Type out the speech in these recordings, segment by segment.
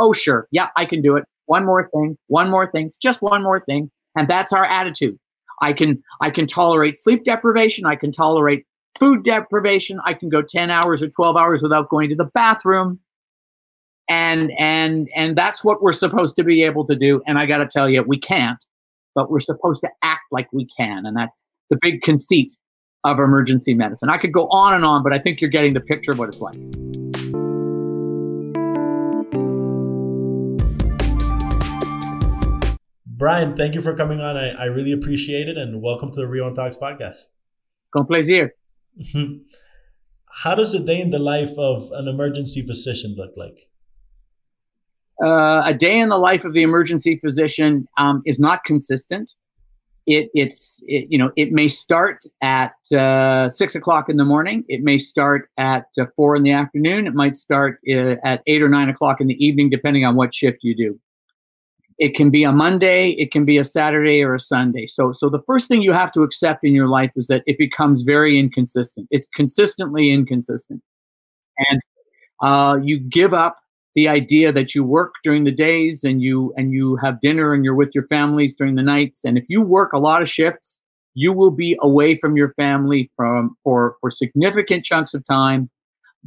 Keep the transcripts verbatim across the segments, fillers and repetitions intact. Oh, sure. Yeah, I can do it. One more thing, one more thing, just one more thing. And that's our attitude. I can, I can tolerate sleep deprivation. I can tolerate food deprivation. I can go ten hours or twelve hours without going to the bathroom. And, and, and that's what we're supposed to be able to do. And I got to tell you, we can't, but we're supposed to act like we can. And that's the big conceit of emergency medicine. I could go on and on, but I think you're getting the picture of what it's like. Brian, thank you for coming on. I, I really appreciate it. And welcome to the Rebound Talks podcast. Con plaisir. How does a day in the life of an emergency physician look like? Uh, a day in the life of the emergency physician um, is not consistent. It, it's, it, you know, it may start at uh, six o'clock in the morning. It may start at uh, four in the afternoon. It might start uh, at eight or nine o'clock in the evening, depending on what shift you do. It can be a Monday, it can be a Saturday or a Sunday. So, so the first thing you have to accept in your life is that it becomes very inconsistent. It's consistently inconsistent. And uh, you give up the idea that you work during the days and you, and you have dinner and you're with your families during the nights. And if you work a lot of shifts, you will be away from your family from, for, for significant chunks of time.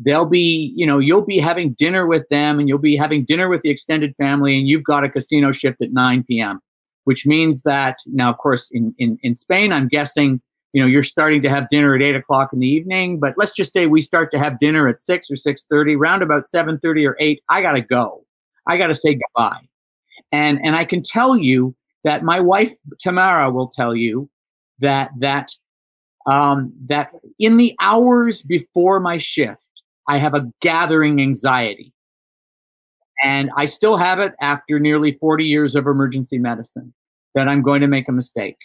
They'll be, you know, you'll be having dinner with them and you'll be having dinner with the extended family and you've got a casino shift at nine p m, which means that now, of course, in, in, in Spain, I'm guessing, you know, you're starting to have dinner at eight o'clock in the evening, but let's just say we start to have dinner at six or six thirty, round about seven thirty or eight. I got to go. I got to say goodbye. And, and I can tell you that my wife, Tamara, will tell you that, that, um, that in the hours before my shift, I have a gathering anxiety, and I still have it after nearly forty years of emergency medicine, that I'm going to make a mistake,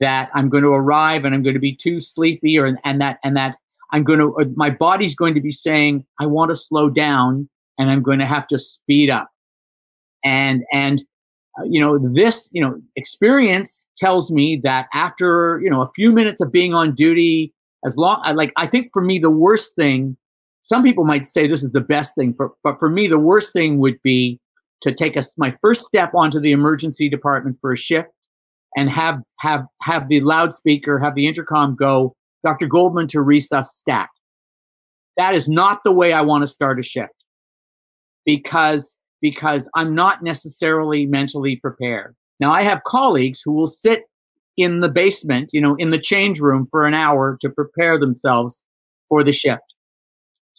that I'm going to arrive and I'm going to be too sleepy, or and that and that I'm going to, or my body's going to be saying I want to slow down and I'm going to have to speed up, and and uh, you know this you know experience tells me that after you know a few minutes of being on duty, as long like I think for me the worst thing. Some people might say this is the best thing, but, but for me, the worst thing would be to take a, my first step onto the emergency department for a shift and have have have the loudspeaker, have the intercom go, Doctor Goldman to Resus Stack. That is not the way I want to start a shift because, because I'm not necessarily mentally prepared. Now, I have colleagues who will sit in the basement, you know, in the change room for an hour to prepare themselves for the shift.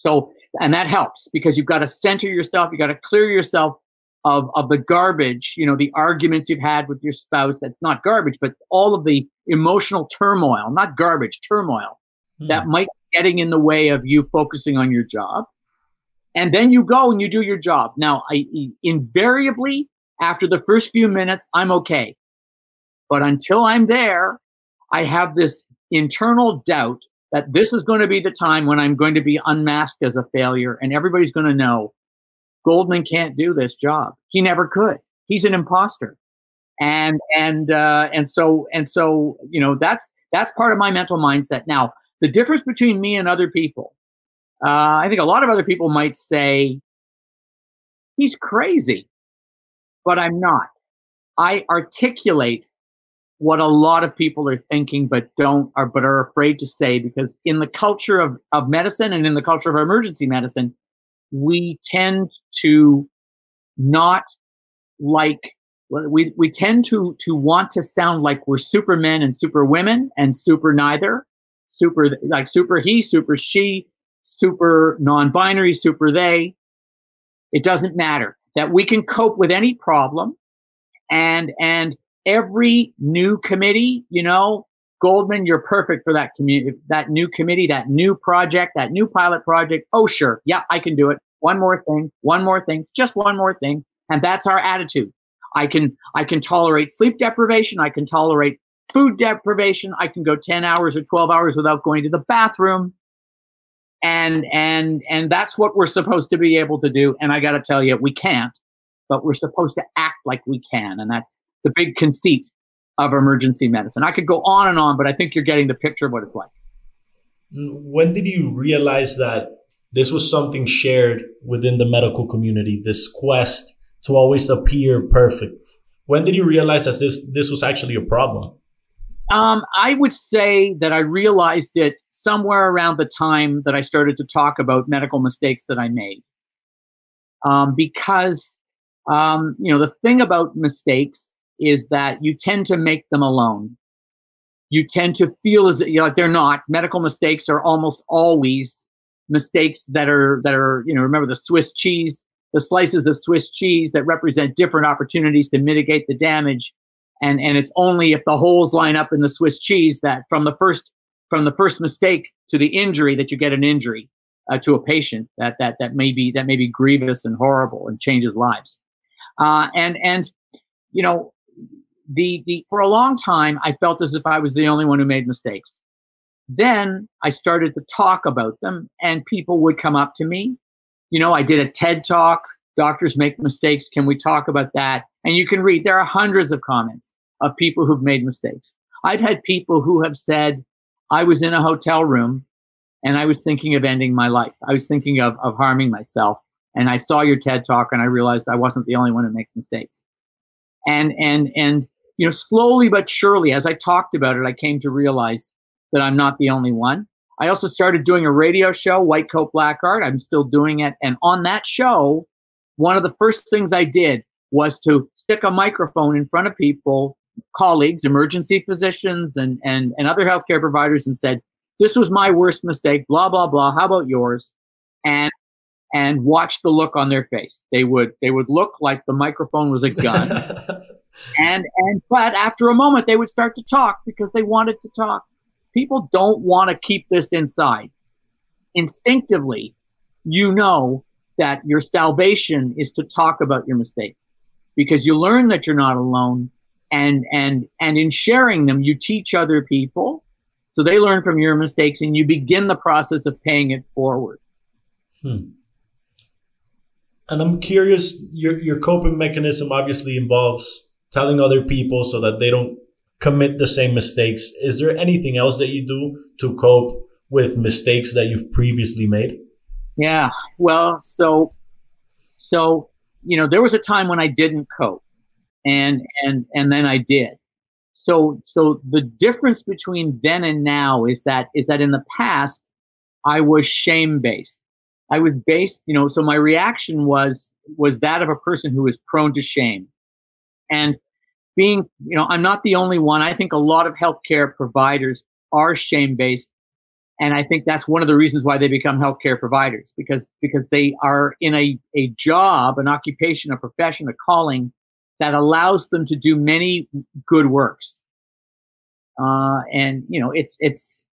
So, and that helps because you've got to center yourself. You've got to clear yourself of, of the garbage, you know, the arguments you've had with your spouse. That's not garbage, but all of the emotional turmoil, not garbage, turmoil mm. that might be getting in the way of you focusing on your job. And then you go and you do your job. Now, I invariably, after the first few minutes, I'm okay. But until I'm there, I have this internal doubt that this is going to be the time when I'm going to be unmasked as a failure and everybody's going to know Goldman can't do this job. He never could. He's an imposter. And, and, uh, and so, and so, you know, that's, that's part of my mental mindset. Now, the difference between me and other people, uh, I think a lot of other people might say, he's crazy, but I'm not. I articulate what a lot of people are thinking, but don't, are, but are afraid to say, because in the culture of, of medicine and in the culture of emergency medicine, we tend to not like, we, we tend to, to want to sound like we're supermen and superwomen and super neither, super, like super he, super she, super non-binary, super they. It doesn't matter that we can cope with any problem and, and, every new committee, you know, Goldman, you're perfect for that community, that new committee, that new project, that new pilot project. Oh, sure. Yeah, I can do it. One more thing, one more thing, just one more thing. And that's our attitude. I can, I can tolerate sleep deprivation. I can tolerate food deprivation. I can go ten hours or twelve hours without going to the bathroom. And, and, and that's what we're supposed to be able to do. And I got to tell you, we can't, but we're supposed to act like we can. And that's the big conceit of emergency medicine. I could go on and on, but I think you're getting the picture of what it's like. When did you realize that this was something shared within the medical community, this quest to always appear perfect. When did you realize that this, this was actually a problem? Um, I would say that I realized it somewhere around the time that I started to talk about medical mistakes that I made. Um, because, um, you know, the thing about mistakes is that you tend to make them alone. You tend to feel as you know, like they're not. Medical mistakes are almost always mistakes that are, that are, you know, remember the Swiss cheese, the slices of Swiss cheese that represent different opportunities to mitigate the damage. And, and it's only if the holes line up in the Swiss cheese that from the first, from the first mistake to the injury that you get an injury uh, to a patient that, that, that may be, that may be grievous and horrible and changes lives. Uh, and, and, you know, the, the, for a long time, I felt as if I was the only one who made mistakes. Then I started to talk about them and people would come up to me. You know, I did a TED talk, Doctors Make Mistakes. Can we talk about that? And you can read, there are hundreds of comments of people who've made mistakes. I've had people who have said, I was in a hotel room and I was thinking of ending my life. I was thinking of, of harming myself. And I saw your TED talk and I realized I wasn't the only one who makes mistakes. And, and, and, you know, slowly but surely, as I talked about it, I came to realize that I'm not the only one. I also started doing a radio show, White Coat Black Art. I'm still doing it. And on that show, one of the first things I did was to stick a microphone in front of people, colleagues, emergency physicians, and, and, and other healthcare providers and said, this was my worst mistake, blah, blah, blah. How about yours? And, and watch the look on their face. They would, they would look like the microphone was a gun. and, and, but after a moment, they would start to talk because they wanted to talk. People don't want to keep this inside. Instinctively, you know that your salvation is to talk about your mistakes because you learn that you're not alone. And, and, and in sharing them, you teach other people. So they learn from your mistakes and you begin the process of paying it forward. Hmm. And I'm curious, your, your coping mechanism obviously involves telling other people so that they don't commit the same mistakes. Is there anything else that you do to cope with mistakes that you've previously made? Yeah, well, so, so, you know, there was a time when I didn't cope and, and, and then I did. So, so the difference between then and now is that, is that in the past I was shame-based. I was based, you know, so my reaction was, was that of a person who is prone to shame. And being, you know, I'm not the only one. I think a lot of healthcare providers are shame-based. And I think that's one of the reasons why they become healthcare providers, because, because they are in a, a job, an occupation, a profession, a calling that allows them to do many good works. Uh, and, you know, it's, it's,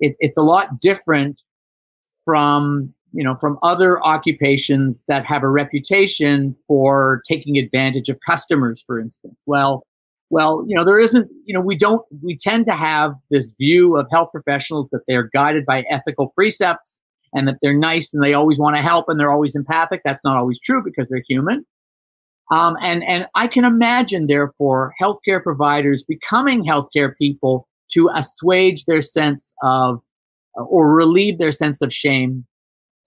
it's, it's a lot different from, you know, from other occupations that have a reputation for taking advantage of customers, for instance. Well, well, you know, there isn't, you know, we don't, we tend to have this view of health professionals that they're guided by ethical precepts and that they're nice and they always want to help and they're always empathic. That's not always true because they're human. Um, and, and I can imagine, therefore, healthcare providers becoming healthcare people to assuage their sense of, or relieve their sense of shame,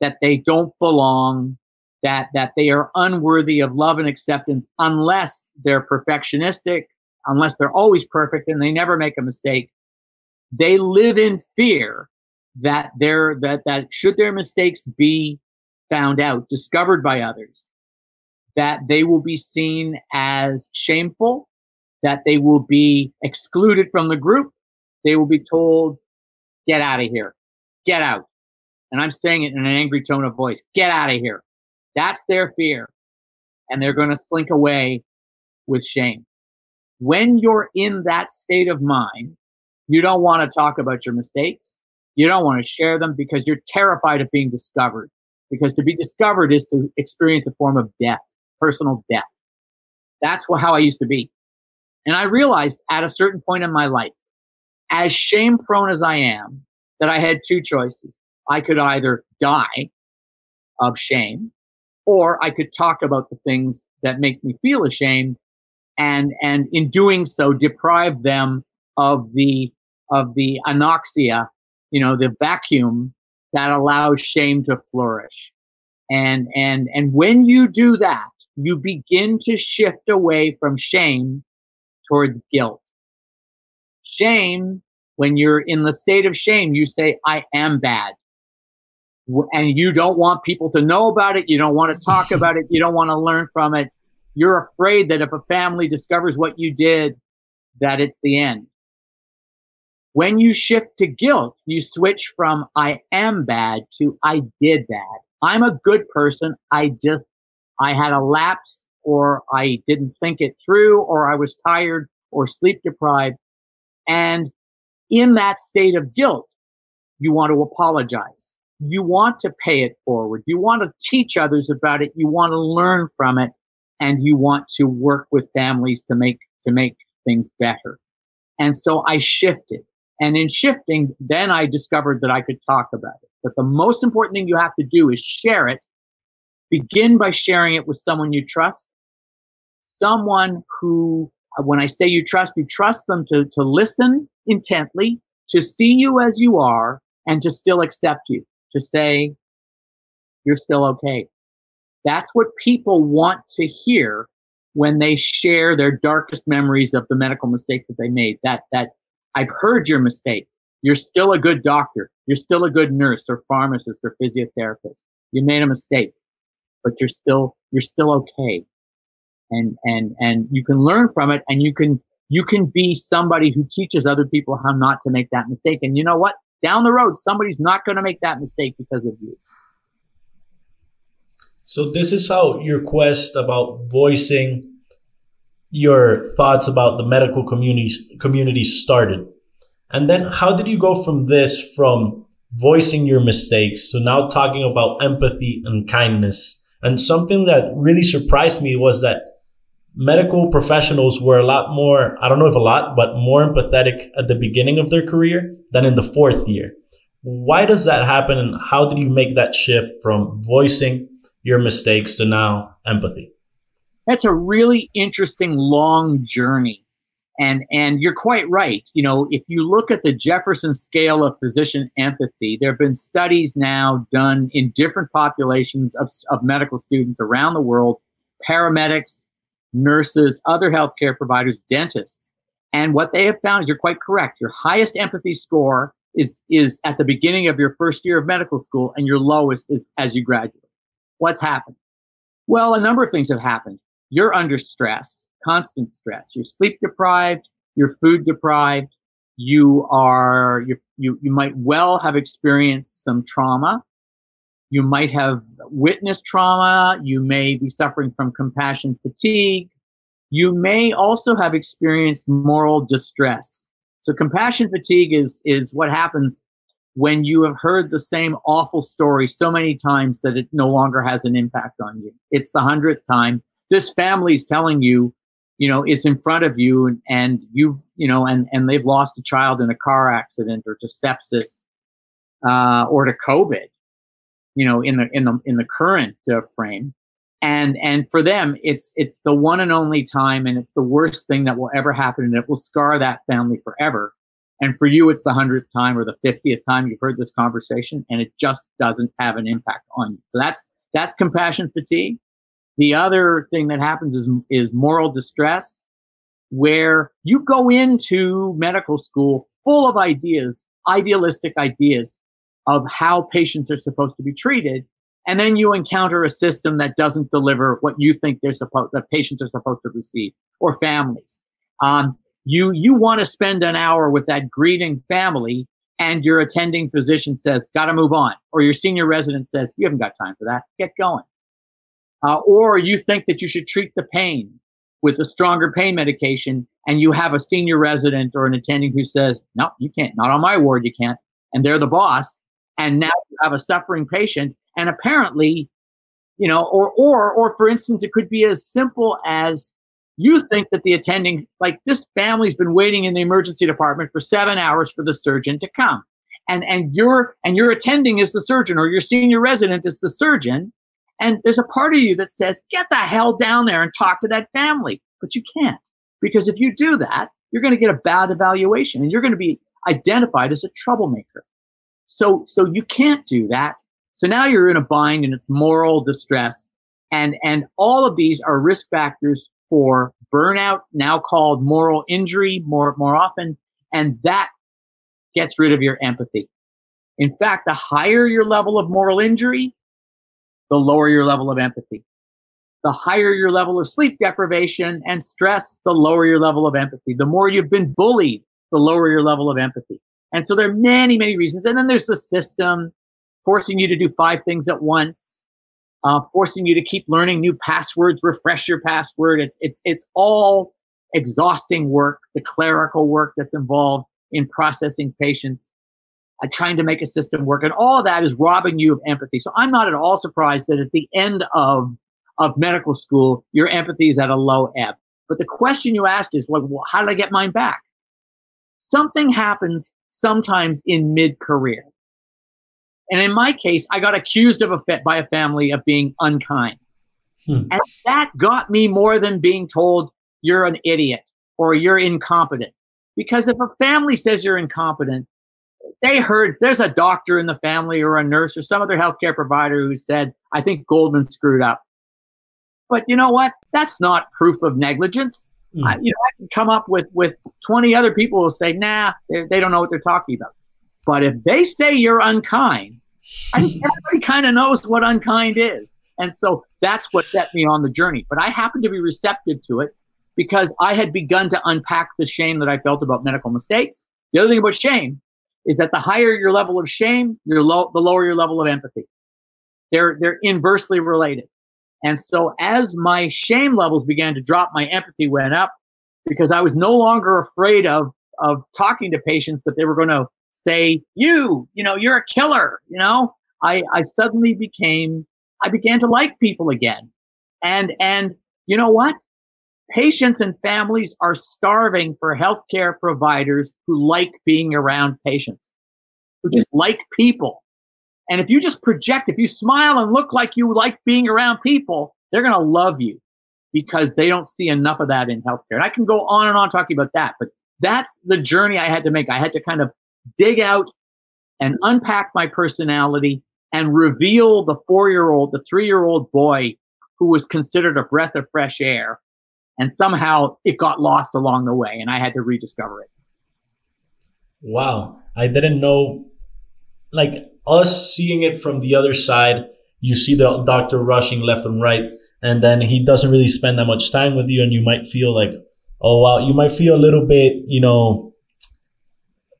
that they don't belong, that, that they are unworthy of love and acceptance unless they're perfectionistic, unless they're always perfect and they never make a mistake. They live in fear that they're, that, that should their mistakes be found out, discovered by others, that they will be seen as shameful, that they will be excluded from the group. They will be told, get out of here, get out. And I'm saying it in an angry tone of voice, get out of here. That's their fear. And they're going to slink away with shame. When you're in that state of mind, you don't want to talk about your mistakes. You don't want to share them because you're terrified of being discovered. Because to be discovered is to experience a form of death, personal death. That's how I used to be. And I realized at a certain point in my life, as shame-prone as I am, that I had two choices. I could either die of shame or I could talk about the things that make me feel ashamed and, and in doing so deprive them of the, of the anoxia, you know, the vacuum that allows shame to flourish. And, and, and when you do that, you begin to shift away from shame towards guilt. Shame, when you're in the state of shame, you say, I am bad. And you don't want people to know about it. You don't want to talk about it. You don't want to learn from it. You're afraid that if a family discovers what you did, that it's the end. When you shift to guilt, you switch from I am bad to I did bad. I'm a good person. I just, I had a lapse, or I didn't think it through, or I was tired or sleep deprived. And in that state of guilt, you want to apologize. You want to pay it forward. You want to teach others about it. You want to learn from it. And you want to work with families to make, to make things better. And so I shifted. And in shifting, then I discovered that I could talk about it. But the most important thing you have to do is share it. Begin by sharing it with someone you trust. Someone who, when I say you trust, you trust them to, to listen intently, to see you as you are, and to still accept you, to say, you're still okay. That's what people want to hear when they share their darkest memories of the medical mistakes that they made. That, that I've heard your mistake. You're still a good doctor. You're still a good nurse or pharmacist or physiotherapist. You made a mistake, but you're still, you're still okay. And, and, and you can learn from it, and you can, you can be somebody who teaches other people how not to make that mistake. And you know what? Down the road, somebody's not going to make that mistake because of you. So this is how your quest about voicing your thoughts about the medical communities, community started. And then how did you go from this, from voicing your mistakes, so now talking about empathy and kindness? And something that really surprised me was that medical professionals were a lot more, I don't know if a lot, but more empathetic at the beginning of their career than in the fourth year. Why does that happen? And how did you make that shift from voicing your mistakes to now empathy? That's a really interesting, long journey. And, and you're quite right. You know, if you look at the Jefferson Scale of Physician Empathy, there have been studies now done in different populations of, of medical students around the world, paramedics, nurses, other healthcare providers, dentists. And what they have found is, you're quite correct, your highest empathy score is, is at the beginning of your first year of medical school, and your lowest is as you graduate. What's happened? Well, a number of things have happened. You're under stress. Constant stress. You're sleep deprived. You're food deprived. You are. You you you might well have experienced some trauma. You might have witnessed trauma. You may be suffering from compassion fatigue. You may also have experienced moral distress. So compassion fatigue is is what happens when you have heard the same awful story so many times that it no longer has an impact on you. It's the hundredth time this family's telling you, you know, it's in front of you, and, and you've, you know, and, and they've lost a child in a car accident, or to sepsis, uh, or to COVID, you know, in the, in the, in the current uh, frame. And, and for them, it's, it's the one and only time, and it's the worst thing that will ever happen, and it will scar that family forever. And for you, it's the hundredth time or the fiftieth time you've heard this conversation, and it just doesn't have an impact on you. So that's, that's compassion fatigue. The other thing that happens is, is moral distress, where you go into medical school full of ideas, idealistic ideas of how patients are supposed to be treated. And then you encounter a system that doesn't deliver what you think they're supposed, that patients are supposed to receive, or families. Um, you, you want to spend an hour with that grieving family, and your attending physician says, gotta move on. Or your senior resident says, you haven't got time for that. Get going. Uh, or you think that you should treat the pain with a stronger pain medication, and you have a senior resident or an attending who says, no, you can't, not on my ward, you can't. And they're the boss. And now you have a suffering patient. And apparently, you know, or, or, or for instance, it could be as simple as you think that the attending, like, this family's been waiting in the emergency department for seven hours for the surgeon to come. And, and your, and your attending is the surgeon, or your senior resident is the surgeon. And there's a part of you that says, get the hell down there and talk to that family. But you can't, because if you do that, you're going to get a bad evaluation, and you're going to be identified as a troublemaker. So, so you can't do that. So now you're in a bind, and it's moral distress. And, and all of these are risk factors for burnout, now called moral injury more, more often. And that gets rid of your empathy. In fact, the higher your level of moral injury, the lower your level of empathy. The higher your level of sleep deprivation and stress, the lower your level of empathy. The more you've been bullied, the lower your level of empathy. And so there are many, many reasons. And then there's the system forcing you to do five things at once, uh, forcing you to keep learning new passwords, refresh your password. It's, it's, it's all exhausting work, the clerical work that's involved in processing patients, uh, trying to make a system work. And all of that is robbing you of empathy. So I'm not at all surprised that at the end of of medical school, your empathy is at a low ebb. But the question you asked is, well, how did I get mine back? Something happens sometimes in mid-career. And in my case, I got accused of a fa- by a family of being unkind. Hmm. And that got me more than being told you're an idiot or you're incompetent. Because if a family says you're incompetent, they heard there's a doctor in the family or a nurse or some other healthcare provider who said, I think Goldman screwed up. But you know what? That's not proof of negligence. Mm. I, you know, I can come up with, with twenty other people who say, nah, they, they don't know what they're talking about. But if they say you're unkind, I think everybody kind of knows what unkind is. And so that's what set me on the journey. But I happened to be receptive to it because I had begun to unpack the shame that I felt about medical mistakes. The other thing about shame is that the higher your level of shame, your low, the lower your level of empathy. They're, they're inversely related. And so as my shame levels began to drop, my empathy went up because I was no longer afraid of of talking to patients that they were going to say, you, you know, you're a killer. You know, I, I suddenly became, I began to like people again. And, and you know what? Patients and families are starving for healthcare providers who like being around patients, who just like people. And if you just project, if you smile and look like you like being around people, they're going to love you because they don't see enough of that in healthcare. And I can go on and on talking about that, but that's the journey I had to make. I had to kind of dig out and unpack my personality and reveal the four-year-old, the three-year-old boy who was considered a breath of fresh air. And somehow it got lost along the way and I had to rediscover it. Wow. I didn't know, like, us seeing it from the other side, you see the doctor rushing left and right, and then he doesn't really spend that much time with you, and you might feel like, oh, wow, you might feel a little bit, you know,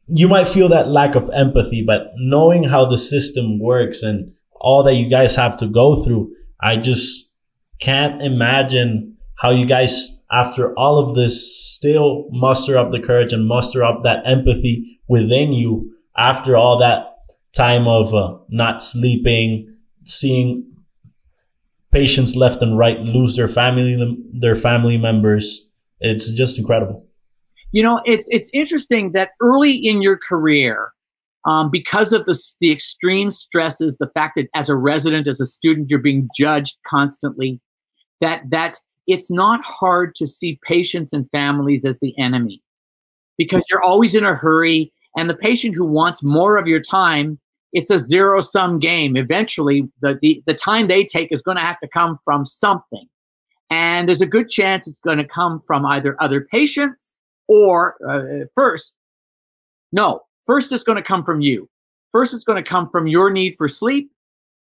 you might feel that lack of empathy, but knowing how the system works and all that you guys have to go through, I just can't imagine how you guys, after all of this, still muster up the courage and muster up that empathy within you after all that time of uh, not sleeping, seeing patients left and right lose their family, their family members. It's just incredible. You know, it's it's interesting that early in your career, um, because of the, the extreme stresses, the fact that as a resident, as a student, you're being judged constantly, that that it's not hard to see patients and families as the enemy because you're always in a hurry. And the patient who wants more of your time, it's a zero-sum game. Eventually, the, the, the time they take is going to have to come from something. And there's a good chance it's going to come from either other patients or uh, first. No, first it's going to come from you. First, it's going to come from your need for sleep.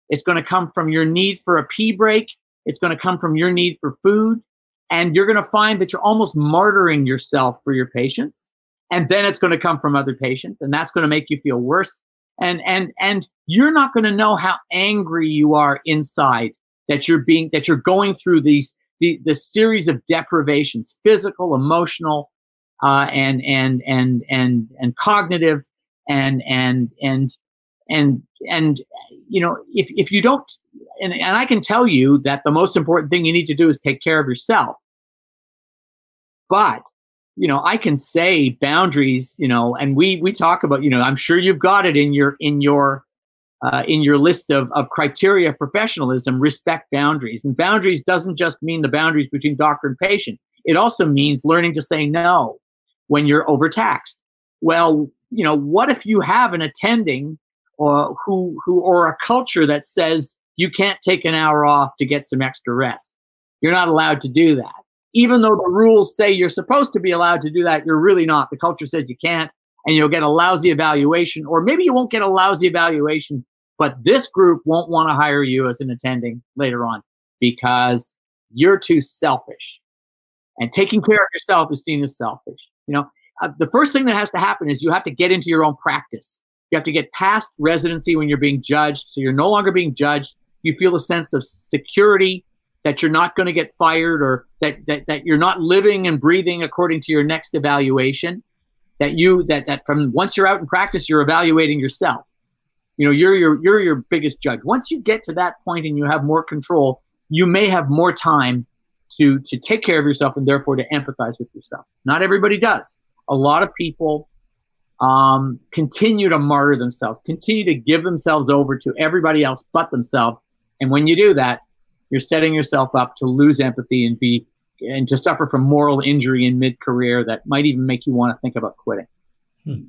It's going to come from your need for a pee break. It's going to come from your need for food. And you're going to find that you're almost martyring yourself for your patients. And then it's going to come from other patients, and that's going to make you feel worse. And and and you're not going to know how angry you are inside that you're being that you're going through these the the series of deprivations, physical, emotional, uh, and and and and and cognitive, and and and and and you know if if you don't, and, and I can tell you that the most important thing you need to do is take care of yourself. But you know, I can say boundaries, you know, and we, we talk about, you know, I'm sure you've got it in your, in your, uh, in your list of, of criteria of professionalism, respect boundaries. And boundaries doesn't just mean the boundaries between doctor and patient. It also means learning to say no when you're overtaxed. Well, you know, what if you have an attending or who, who, or a culture that says You can't take an hour off to get some extra rest. You're not allowed to do that. Even though the rules say you're supposed to be allowed to do that, you're really not. The culture says you can't, and you'll get a lousy evaluation, or maybe you won't get a lousy evaluation, but this group won't want to hire you as an attending later on because you're too selfish. And taking care of yourself is seen as selfish. You know, uh, the first thing that has to happen is you have to get into your own practice. You have to get past residency when you're being judged, so you're no longer being judged. You feel a sense of security that you're not going to get fired, or that, that that you're not living and breathing according to your next evaluation. That you that that from once you're out in practice, you're evaluating yourself. You know, you're your you're your biggest judge. Once you get to that point and you have more control, you may have more time to to take care of yourself and therefore to empathize with yourself. Not everybody does. A lot of people um, continue to martyr themselves, continue to give themselves over to everybody else but themselves. And when you do that, you're setting yourself up to lose empathy and be and to suffer from moral injury in mid-career that might even make you want to think about quitting. Hmm.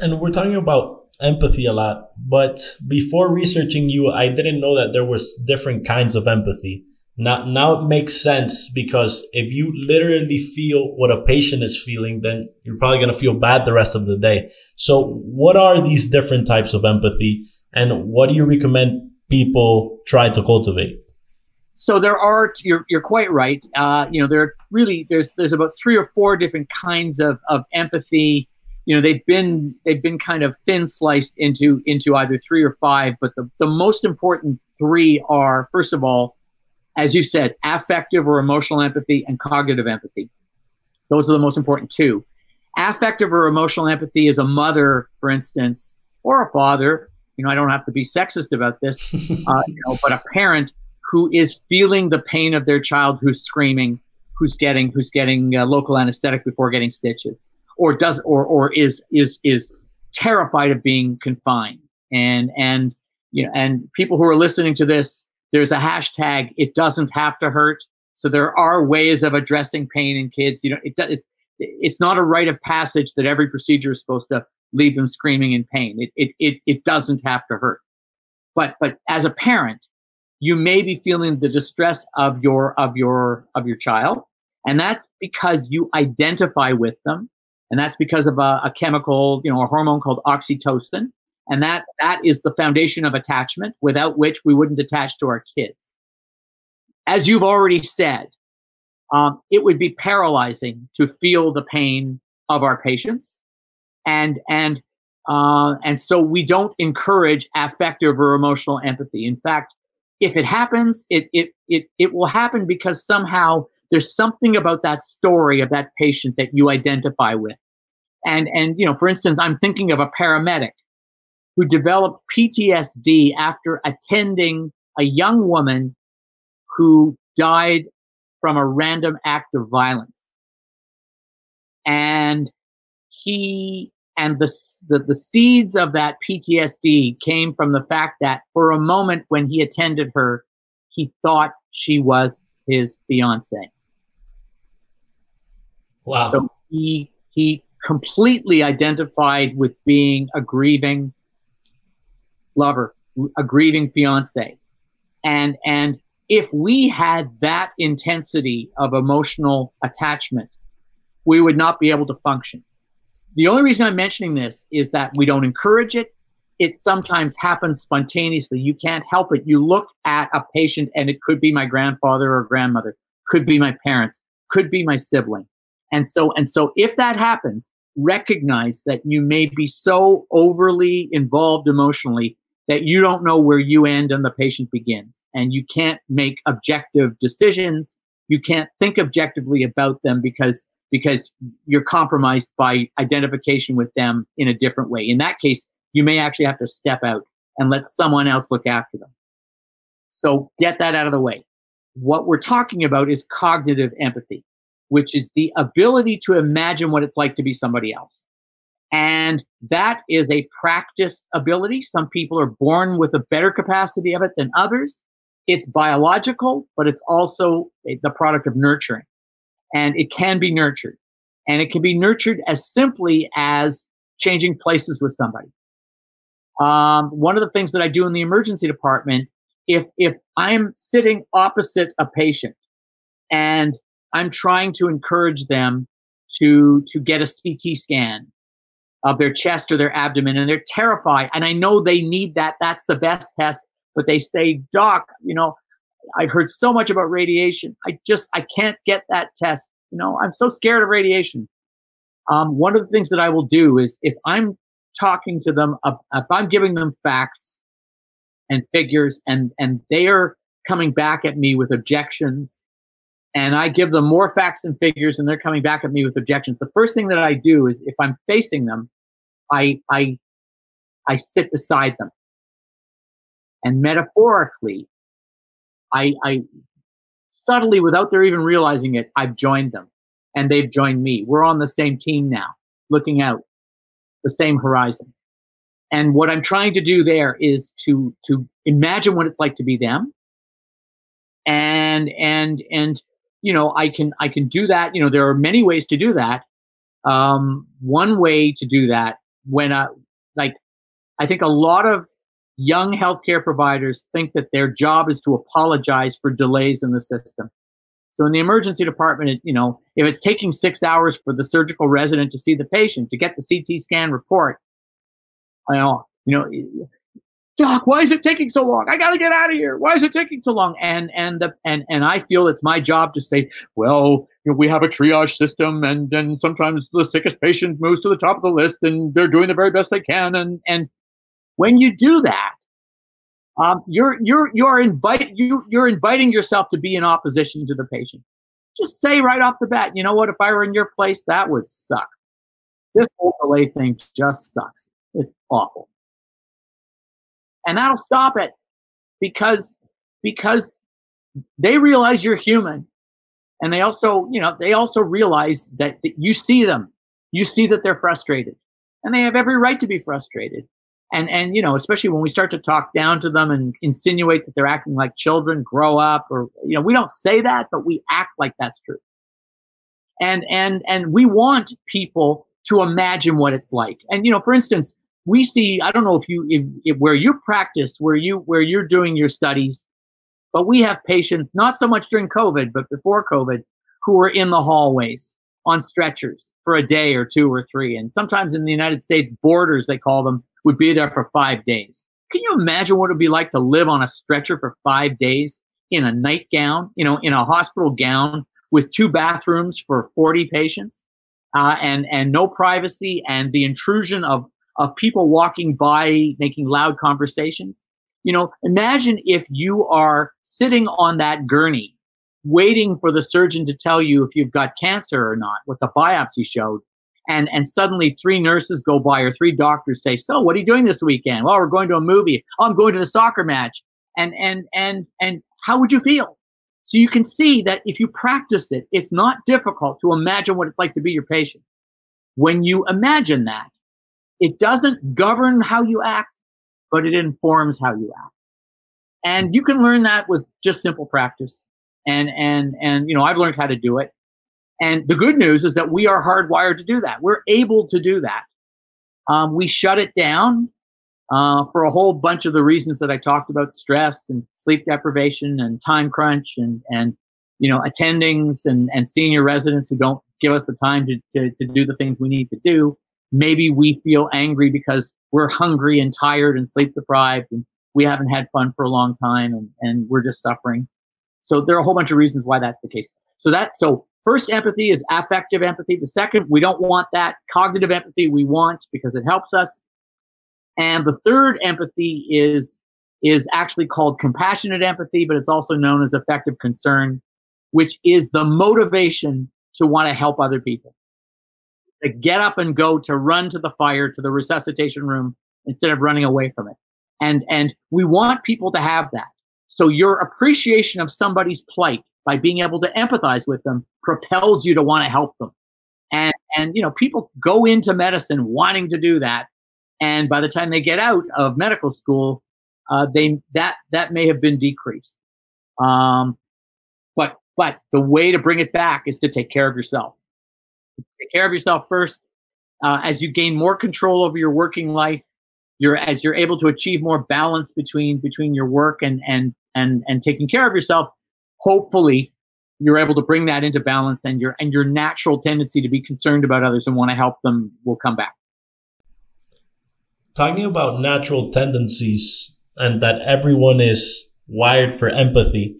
And we're talking about empathy a lot, but before researching you, I didn't know that there was different kinds of empathy. Now, now it makes sense, because if you literally feel what a patient is feeling, then you're probably going to feel bad the rest of the day. So what are these different types of empathy, and what do you recommend people try to cultivate? So there are, you're, you're quite right. Uh, you know, there are really, there's, there's about three or four different kinds of, of empathy. You know, they've been, they've been kind of thin sliced into, into either three or five, but the, the most important three are, first of all, as you said, affective or emotional empathy and cognitive empathy. Those are the most important two. Affective or emotional empathy is a mother, for instance, or a father. You know, I don't have to be sexist about this, uh, you know, but a parent who is feeling the pain of their child who's screaming, who's getting who's getting uh, local anesthetic before getting stitches, or does or or is is is terrified of being confined. And and you know, and people who are listening to this, there's a hashtag, it doesn't have to hurt. So there are ways of addressing pain in kids. You know, it does, it's it's not a rite of passage that every procedure is supposed to leave them screaming in pain. It, it it it doesn't have to hurt. But but as a parent, you may be feeling the distress of your of your of your child, and that's because you identify with them, and that's because of a, a chemical, you know, a hormone called oxytocin, and that that is the foundation of attachment, without which we wouldn't attach to our kids. As you've already said, um, it would be paralyzing to feel the pain of our patients. And and uh, and so we don't encourage affective or emotional empathy. In fact, if it happens, it it it it will happen because somehow there's something about that story of that patient that you identify with. And and you know, for instance, I'm thinking of a paramedic who developed P T S D after attending a young woman who died from a random act of violence, and he. And the, the the seeds of that P T S D came from the fact that for a moment when he attended her, he thought she was his fiance. Wow. So he he completely identified with being a grieving lover, a grieving fiance. And and if we had that intensity of emotional attachment, we would not be able to function. The only reason I'm mentioning this is that we don't encourage it. It sometimes happens spontaneously. You can't help it. You look at a patient and it could be my grandfather or grandmother, could be my parents, could be my sibling. And so, and so if that happens, recognize that you may be so overly involved emotionally that you don't know where you end and the patient begins. And you can't make objective decisions. You can't think objectively about them because because you're compromised by identification with them in a different way. In that case, you may actually have to step out and let someone else look after them. So get that out of the way. What we're talking about is cognitive empathy, which is the ability to imagine what it's like to be somebody else. And that is a practiced ability. Some people are born with a better capacity of it than others. It's biological, but it's also the product of nurturing. And it can be nurtured. And it can be nurtured as simply as changing places with somebody. Um, one of the things that I do in the emergency department, if if I'm sitting opposite a patient and I'm trying to encourage them to to get a C T scan of their chest or their abdomen, and they're terrified, and I know they need that, that's the best test, but they say, "Doc, you know, I've heard so much about radiation. I just, I can't get that test. You know, I'm so scared of radiation." Um, one of the things that I will do is, if I'm talking to them, uh, if I'm giving them facts and figures, and, and they are coming back at me with objections, and I give them more facts and figures and they're coming back at me with objections, the first thing that I do is, if I'm facing them, I, I, I sit beside them. And metaphorically, I, I subtly, without their even realizing it, I've joined them, and they've joined me. We're on the same team now, looking out the same horizon. And what I'm trying to do there is to to imagine what it's like to be them, and and and you know, I can I can do that. You know, there are many ways to do that. Um, one way to do that, when I, like, I think a lot of young healthcare providers think that their job is to apologize for delays in the system. So in the emergency department, it, you know, if it's taking six hours for the surgical resident to see the patient, to get the C T scan report, I know, you know, "Doc, why is it taking so long? I got to get out of here. Why is it taking so long?" And and the and and I feel it's my job to say, "Well, you know, we have a triage system, and and sometimes the sickest patient moves to the top of the list, and they're doing the very best they can." And and when you do that, um, you're you're you're inviting you you're inviting yourself to be in opposition to the patient. Just say right off the bat, "You know what? If I were in your place, that would suck. This whole delay thing just sucks. It's awful." And that'll stop it, because because they realize you're human, and they also you know they also realize that, that you see them, you see that they're frustrated, and they have every right to be frustrated. And, and, you know, especially when we start to talk down to them and insinuate that they're acting like children, grow up, or, you know, we don't say that, but we act like that's true. And, and, and we want people to imagine what it's like. And, you know, for instance, we see, I don't know if you, if, if where you practice, where you, where you're doing your studies, but we have patients, not so much during COVID, but before COVID, who are in the hallways on stretchers for a day or two or three. And sometimes in the United States, boarders, they call them, would be there for five days. Can you imagine what it would be like to live on a stretcher for five days in a nightgown, you know, in a hospital gown with two bathrooms for forty patients, uh, and and no privacy, and the intrusion of of people walking by making loud conversations? You know, imagine if you are sitting on that gurney waiting for the surgeon to tell you if you've got cancer or not, what the biopsy showed. And and suddenly three nurses go by, or three doctors say, "So what are you doing this weekend?" "Well, we're going to a movie." "Oh, I'm going to the soccer match." And and and and how would you feel? So you can see that if you practice it, it's not difficult to imagine what it's like to be your patient. When you imagine that, it doesn't govern how you act, but it informs how you act. And you can learn that with just simple practice. And and and you know, I've learned how to do it. And the good news is that we are hardwired to do that. We're able to do that. Um, we shut it down uh, for a whole bunch of the reasons that I talked about: stress and sleep deprivation and time crunch, and, and you know, attendings and, and senior residents who don't give us the time to, to, to do the things we need to do. Maybe we feel angry because we're hungry and tired and sleep deprived, and we haven't had fun for a long time, and, and we're just suffering. So there are a whole bunch of reasons why that's the case. So that, so. First empathy is affective empathy. The second, we don't want that. Cognitive empathy we want, because it helps us. And the third empathy is, is actually called compassionate empathy, but it's also known as effective concern, which is the motivation to want to help other people. To get up and go, to run to the fire, to the resuscitation room, instead of running away from it. And, and we want people to have that. So your appreciation of somebody's plight, by being able to empathize with them, propels you to want to help them. And, and you know, people go into medicine wanting to do that. And by the time they get out of medical school, uh, they that that may have been decreased. Um, but but the way to bring it back is to take care of yourself. Take care of yourself first. Uh, as you gain more control over your working life, you're as you're able to achieve more balance between between your work and and and and taking care of yourself, hopefully you're able to bring that into balance, and your and your natural tendency to be concerned about others and want to help them will come back. Talking about natural tendencies and that everyone is wired for empathy,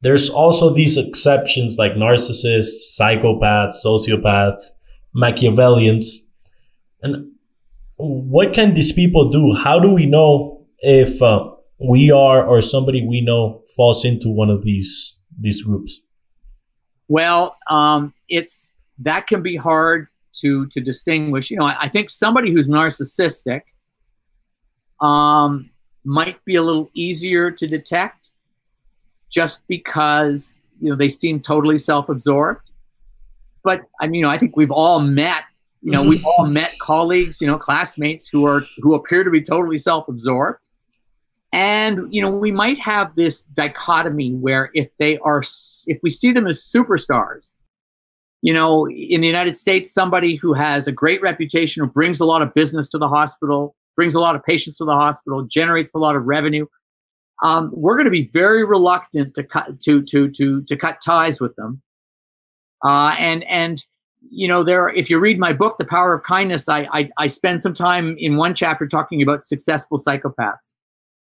there's also these exceptions like narcissists, psychopaths, sociopaths, Machiavellians. And what can these people do? How do we know if uh, we are or somebody we know falls into one of these these groups? Well, um, it's that can be hard to to distinguish. You know, I, I think somebody who's narcissistic um, might be a little easier to detect, just because you know they seem totally self-absorbed. But I mean, you know, I think we've all met. You know, we've all met colleagues, you know, classmates who are who appear to be totally self-absorbed. And, you know, we might have this dichotomy where if they are, if we see them as superstars, you know, in the United States, somebody who has a great reputation, who brings a lot of business to the hospital, brings a lot of patients to the hospital, generates a lot of revenue, um, we're going to be very reluctant to cut to to to to cut ties with them, uh, and and. You know, there. Are, if you read my book, The Power of Kindness, I, I I spend some time in one chapter talking about successful psychopaths.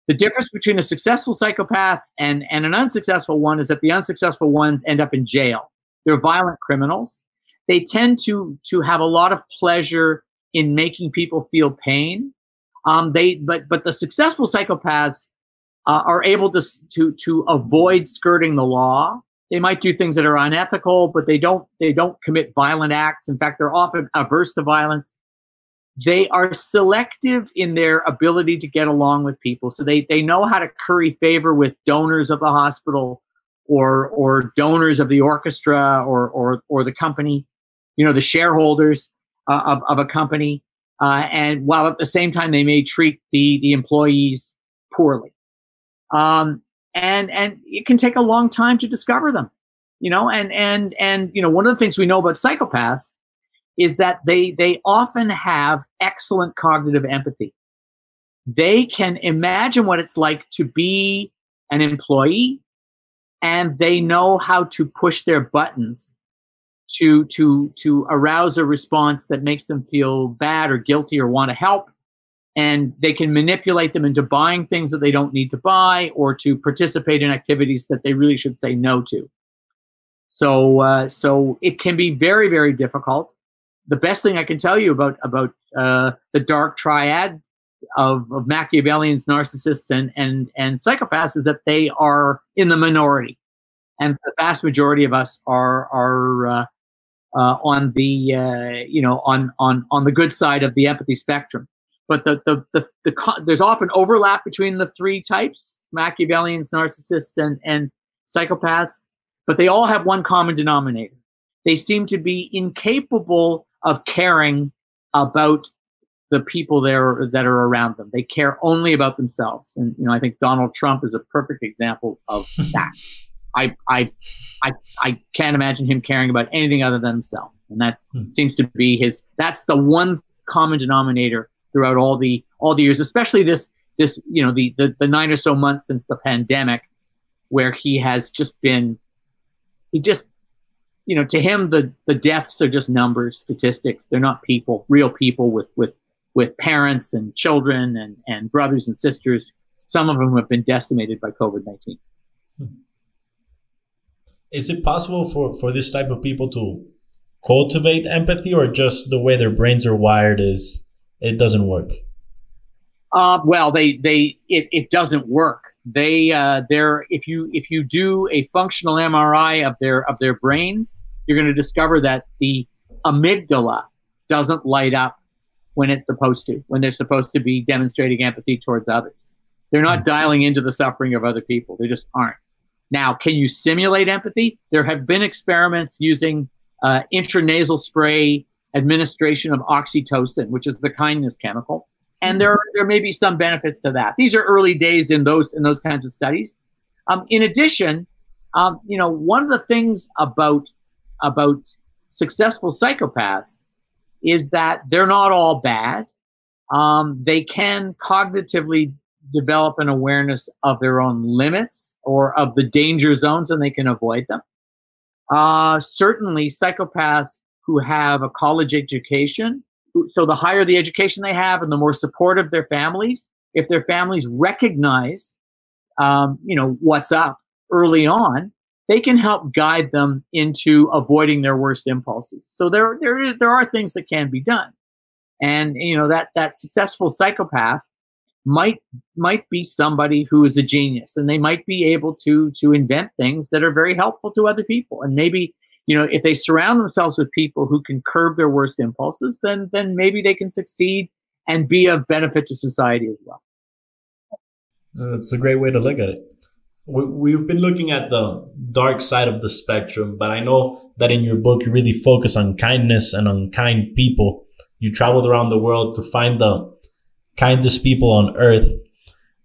The difference between a successful psychopath and and an unsuccessful one is that the unsuccessful ones end up in jail. They're violent criminals. They tend to to have a lot of pleasure in making people feel pain. Um, they but but the successful psychopaths uh, are able to to to avoid skirting the law. They might do things that are unethical, but they don't they don't commit violent acts. In fact, they're often averse to violence. They are selective in their ability to get along with people. So they they know how to curry favor with donors of the hospital or or donors of the orchestra or or or the company, you know, the shareholders uh, of of a company, uh, and while at the same time they may treat the the employees poorly. Um, And, and it can take a long time to discover them, you know, and, and, and, you know, one of the things we know about psychopaths is that they, they often have excellent cognitive empathy. They can imagine what it's like to be an employee, and they know how to push their buttons to, to, to arouse a response that makes them feel bad or guilty or want to help. And they can manipulate them into buying things that they don't need to buy, or to participate in activities that they really should say no to. So, uh, so it can be very, very difficult. The best thing I can tell you about about uh, the dark triad of, of Machiavellians, narcissists, and and and psychopaths is that they are in the minority, and the vast majority of us are are uh, uh, on the uh, you know on on on the good side of the empathy spectrum. But the, the, the, the, there's often overlap between the three types, Machiavellians, narcissists, and, and psychopaths, but they all have one common denominator. They seem to be incapable of caring about the people there that are around them. They care only about themselves. And, you know, I think Donald Trump is a perfect example of that. I, I, I, I can't imagine him caring about anything other than himself. And that hmm. seems to be his, that's the one common denominator throughout all the all the years, especially this this you know the, the the nine or so months since the pandemic, where he has just been, he just you know to him the the deaths are just numbers, statistics. They're not people, real people with with with parents and children and and brothers and sisters. Some of them have been decimated by COVID nineteen. Is it possible for for this type of people to cultivate empathy, or just the way their brains are wired is? It doesn't work. Uh, well, they they it, it doesn't work. They uh, they're if you if you do a functional M R I of their of their brains, you're going to discover that the amygdala doesn't light up when it's supposed to. When they're supposed to be demonstrating empathy towards others, they're not mm-hmm. dialing into the suffering of other people. They just aren't. Now, can you simulate empathy? There have been experiments using uh, intranasal spray administration of oxytocin, which is the kindness chemical, and there there may be some benefits to that. These are early days in those in those kinds of studies. Um, in addition, um, you know, one of the things about about successful psychopaths is that they're not all bad. Um, they can cognitively develop an awareness of their own limits or of the danger zones, and they can avoid them. Uh, certainly, psychopaths who have a college education, so the higher the education they have and the more supportive their families, if their families recognize, um, you know, what's up early on, they can help guide them into avoiding their worst impulses. So there, there is, there are things that can be done. And, you know, that, that successful psychopath might, might be somebody who is a genius, and they might be able to, to invent things that are very helpful to other people. And maybe, you know, if they surround themselves with people who can curb their worst impulses, then, then maybe they can succeed and be of benefit to society as well. That's a great way to look at it. We've been looking at the dark side of the spectrum, but I know that in your book, you really focus on kindness and on kind people. You traveled around the world to find the kindest people on earth.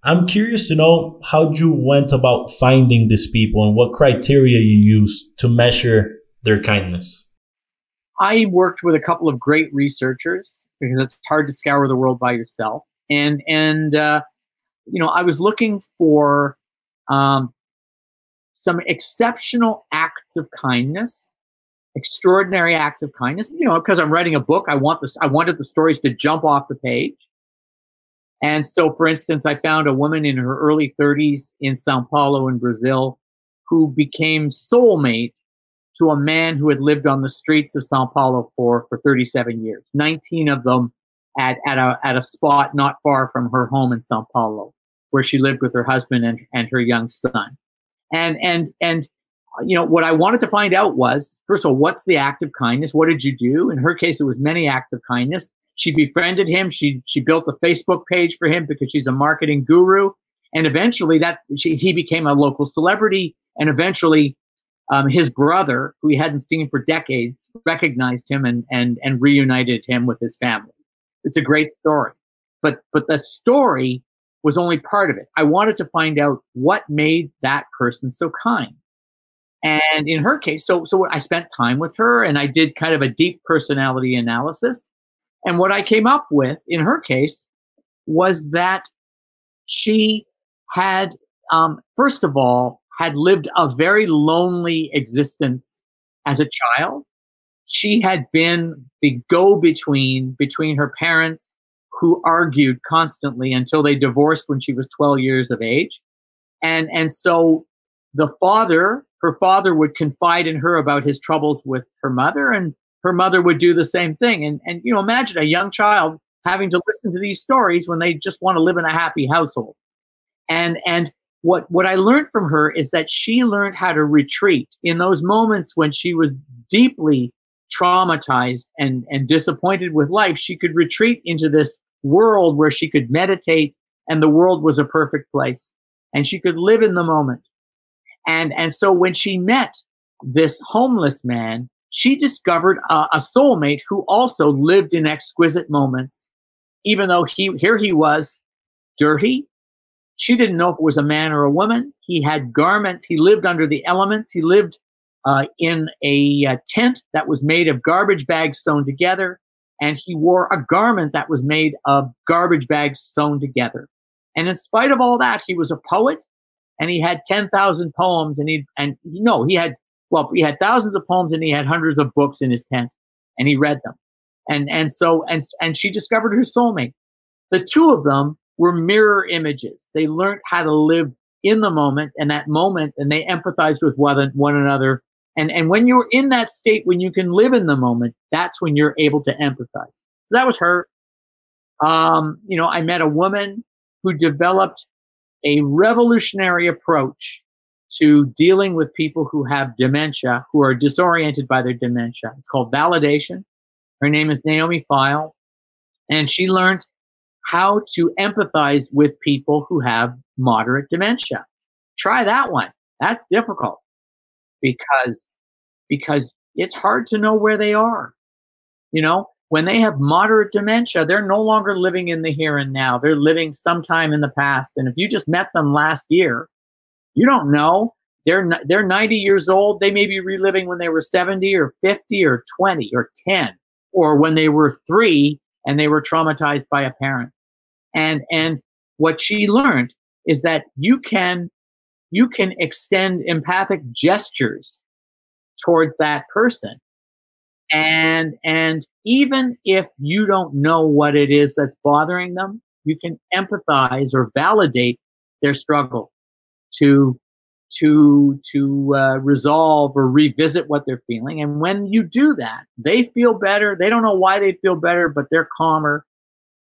I'm curious to know how you went about finding these people and what criteria you used to measure their kindness. I worked with a couple of great researchers, because it's hard to scour the world by yourself. And, and uh, you know, I was looking for Um, some exceptional acts of kindness, extraordinary acts of kindness. You know, because I'm writing a book, I want this. I wanted the stories to jump off the page. And so, for instance, I found a woman in her early thirties in Sao Paulo, in Brazil, who became soulmate to a man who had lived on the streets of Sao Paulo for for thirty-seven years, nineteen of them at at a at a spot not far from her home in Sao Paulo, where she lived with her husband and, and her young son. And, and, and, you know, what I wanted to find out was, first of all, what's the act of kindness? What did you do? In her case, it was many acts of kindness. She befriended him. She, she built a Facebook page for him because she's a marketing guru. And eventually that she, he became a local celebrity. And eventually um, his brother, who he hadn't seen for decades, recognized him and, and, and reunited him with his family. It's a great story, but, but that story was only part of it. I wanted to find out what made that person so kind. And in her case, so, so I spent time with her and I did kind of a deep personality analysis. And what I came up with in her case was that she had, um, first of all, had lived a very lonely existence as a child. She had been the go-between between her parents, who argued constantly until they divorced when she was twelve years of age. And, and so the father, her father would confide in her about his troubles with her mother, and her mother would do the same thing. And, and, you know, imagine a young child having to listen to these stories when they just want to live in a happy household. And, and what, what I learned from her is that she learned how to retreat in those moments when she was deeply traumatized and, and disappointed with life. She could retreat into this world where she could meditate, and the world was a perfect place, and she could live in the moment. And, and so when she met this homeless man, she discovered a, a soulmate who also lived in exquisite moments, even though he, here he was dirty. She didn't know if it was a man or a woman. He had garments. He lived under the elements. He lived uh, in a uh, tent that was made of garbage bags sewn together. And he wore a garment that was made of garbage bags sewn together. And in spite of all that, he was a poet, and he had ten thousand poems. And he, and no, he had, well, he had thousands of poems, and he had hundreds of books in his tent, and he read them. And, and so, and, and she discovered her soulmate. The two of them were mirror images. They learned how to live in the moment and that moment, and they empathized with one, one another. And, and when you're in that state, when you can live in the moment, that's when you're able to empathize. So that was her. Um, you know, I met a woman who developed a revolutionary approach to dealing with people who have dementia, who are disoriented by their dementia. It's called validation. Her name is Naomi Feil. And she learned how to empathize with people who have moderate dementia. Try that one. That's difficult. Because, because it's hard to know where they are. You know, when they have moderate dementia, they're no longer living in the here and now. They're living sometime in the past. And if you just met them last year, you don't know. They're, they're ninety years old. They may be reliving when they were seventy or fifty or twenty or ten, or when they were three and they were traumatized by a parent. And, and what she learned is that you can, you can extend empathic gestures towards that person. And, and even if you don't know what it is that's bothering them, you can empathize or validate their struggle to, to, to uh, resolve or revisit what they're feeling. And when you do that, they feel better. They don't know why they feel better, but they're calmer.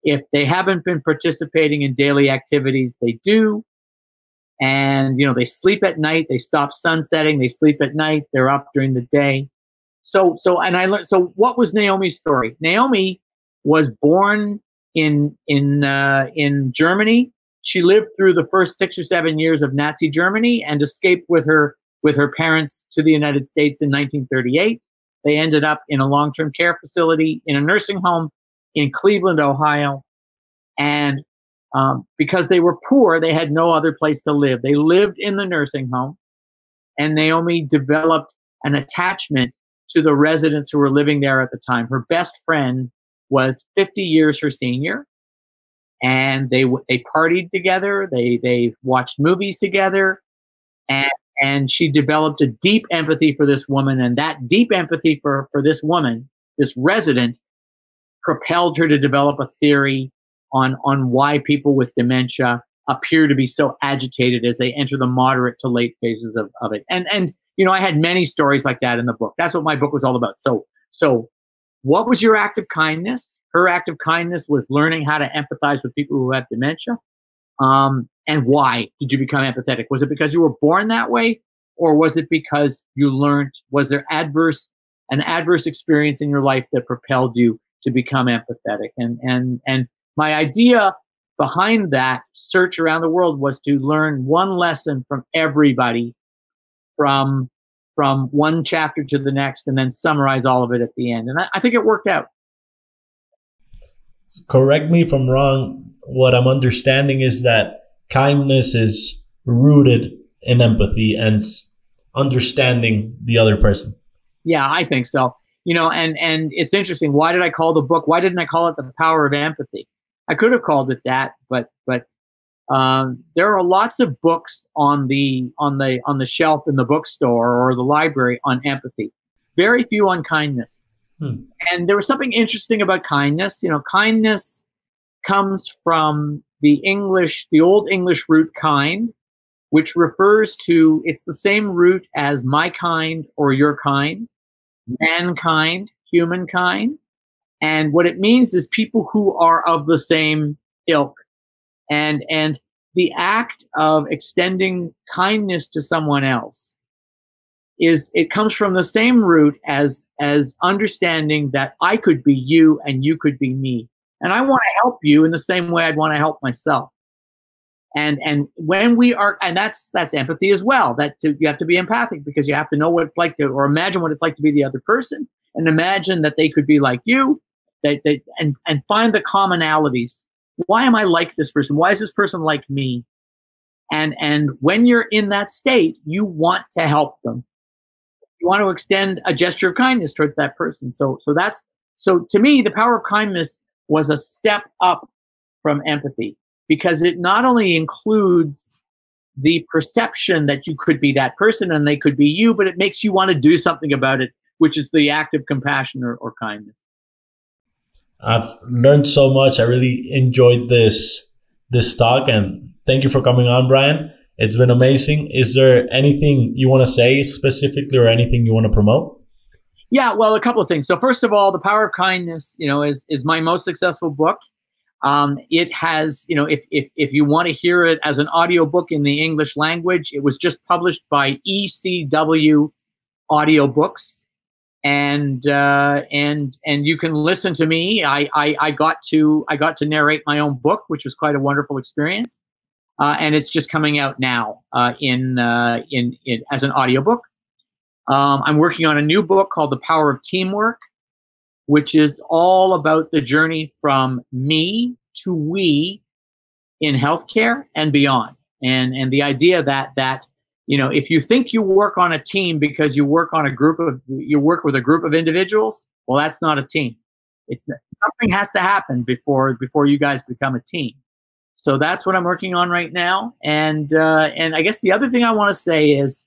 If they haven't been participating in daily activities, they do. And, you know, they sleep at night. They stop sunsetting. They sleep at night. They're up during the day. So, so, and I learned, so what was Naomi's story? Naomi was born in, in, uh, in Germany. She lived through the first six or seven years of Nazi Germany and escaped with her, with her parents to the United States in nineteen thirty-eight. They ended up in a long-term care facility in a nursing home in Cleveland, Ohio. And, um, because they were poor, they had no other place to live. They lived in the nursing home, and Naomi developed an attachment to the residents who were living there at the time. Her best friend was fifty years her senior, and they they partied together, they they watched movies together, and and she developed a deep empathy for this woman, and that deep empathy for for this woman, this resident, propelled her to develop a theory on on why people with dementia appear to be so agitated as they enter the moderate to late phases of, of it. And and you know, I had many stories like that in the book. That's what my book was all about. So, so what was your act of kindness? Her act of kindness was learning how to empathize with people who have dementia. Um, and why did you become empathetic? Was it because you were born that way? Or was it because you learned, was there adverse, an adverse experience in your life that propelled you to become empathetic? And, and, and my idea behind that search around the world was to learn one lesson from everybody, from from one chapter to the next, and then summarize all of it at the end. And I, I think it worked out. Correct me if I'm wrong. What I'm understanding is that kindness is rooted in empathy and understanding the other person. Yeah, I think so. You know, and, and it's interesting. Why did I call the book? Why didn't I call it The Power of Empathy? I could have called it that, but, but, Um, there are lots of books on the, on the, on the shelf in the bookstore or the library on empathy, very few on kindness. Hmm. And there was something interesting about kindness. You know, kindness comes from the English, the old English root kind, which refers to, it's the same root as my kind or your kind, mankind, humankind. And what it means is people who are of the same ilk. And, and the act of extending kindness to someone else is, it comes from the same root as, as understanding that I could be you and you could be me. And I want to help you in the same way I'd want to help myself. And, and when we are, and that's, that's empathy as well, that to, you have to be empathic because you have to know what it's like to, or imagine what it's like to be the other person and imagine that they could be like you, that they, and, and find the commonalities. Why am I like this person? Why is this person like me? And, and when you're in that state, you want to help them. You want to extend a gesture of kindness towards that person. So, so that's, so to me, The Power of Kindness was a step up from empathy because it not only includes the perception that you could be that person and they could be you, but it makes you want to do something about it, which is the act of compassion or, or kindness. I've learned so much. I really enjoyed this this talk, and thank you for coming on, Brian. It's been amazing. Is there anything you want to say specifically or anything you want to promote? Yeah, well, a couple of things. So first of all, The Power of Kindness, you know, is is my most successful book. Um, it has, you know, if, if, if you want to hear it as an audiobook in the English language, it was just published by E C W Audiobooks. And, uh, and, and you can listen to me. I, I, I got to, I got to narrate my own book, which was quite a wonderful experience. Uh, and it's just coming out now, uh, in, uh, in, in, as an audiobook. Um, I'm working on a new book called The Power of Teamwork, which is all about the journey from me to we in healthcare and beyond. And, and the idea that, that, you know, if you think you work on a team because you work on a group of, you work with a group of individuals, well, that's not a team. It's something has to happen before before you guys become a team. So that's what I'm working on right now. And uh, and I guess the other thing I want to say is,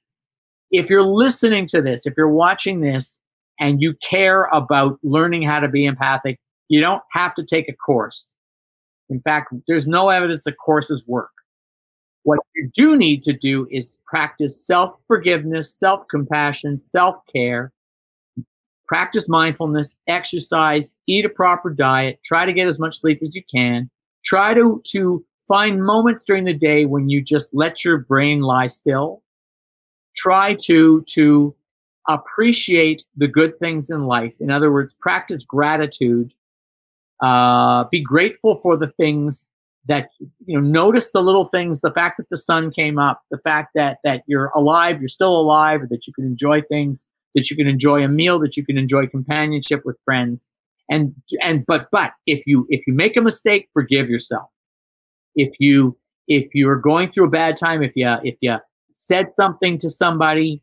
if you're listening to this, if you're watching this, and you care about learning how to be empathic, you don't have to take a course. In fact, there's no evidence that courses work. What you do need to do is practice self-forgiveness, self-compassion, self-care, practice mindfulness, exercise, eat a proper diet, try to get as much sleep as you can, try to, to find moments during the day when you just let your brain lie still, try to, to appreciate the good things in life. In other words, practice gratitude, uh, be grateful for the things that, you know, notice the little things, the fact that the sun came up, the fact that, that you're alive, you're still alive, or that you can enjoy things, that you can enjoy a meal, that you can enjoy companionship with friends. And, and, but, but if you, if you make a mistake, forgive yourself. If you, if you're going through a bad time, if you, if you said something to somebody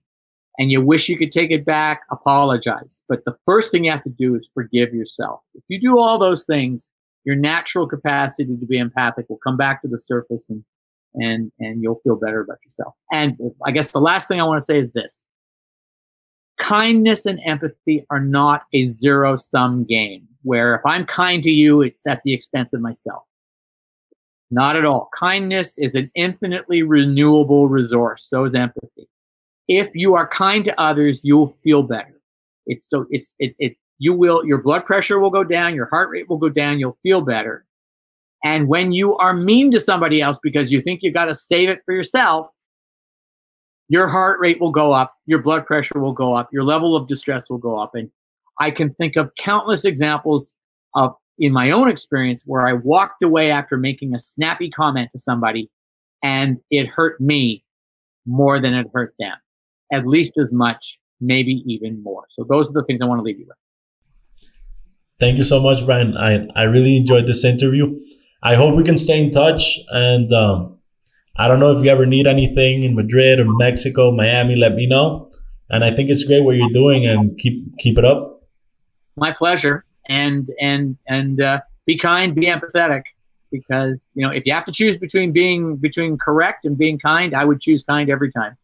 and you wish you could take it back, apologize. But the first thing you have to do is forgive yourself. If you do all those things, your natural capacity to be empathic will come back to the surface, and, and, and you'll feel better about yourself. And I guess the last thing I want to say is this. Kindness and empathy are not a zero-sum game where if I'm kind to you, it's at the expense of myself. Not at all. Kindness is an infinitely renewable resource. So is empathy. If you are kind to others, you'll feel better. It's so it's it it you will your blood pressure will go down, your heart rate will go down, you'll feel better. And when you are mean to somebody else because you think you've got to save it for yourself, your heart rate will go up, your blood pressure will go up, your level of distress will go up. And I can think of countless examples of in my own experience where I walked away after making a snappy comment to somebody and it hurt me more than it hurt them. At least as much, maybe even more. So those are the things I want to leave you with. Thank you so much, Brian. I, I really enjoyed this interview. I hope we can stay in touch. And um, I don't know if you ever need anything in Madrid or Mexico, Miami, let me know. And I think it's great what you're doing, and keep keep it up. My pleasure. And and and uh, be kind, be empathetic, because you know if you have to choose between being between correct and being kind, I would choose kind every time.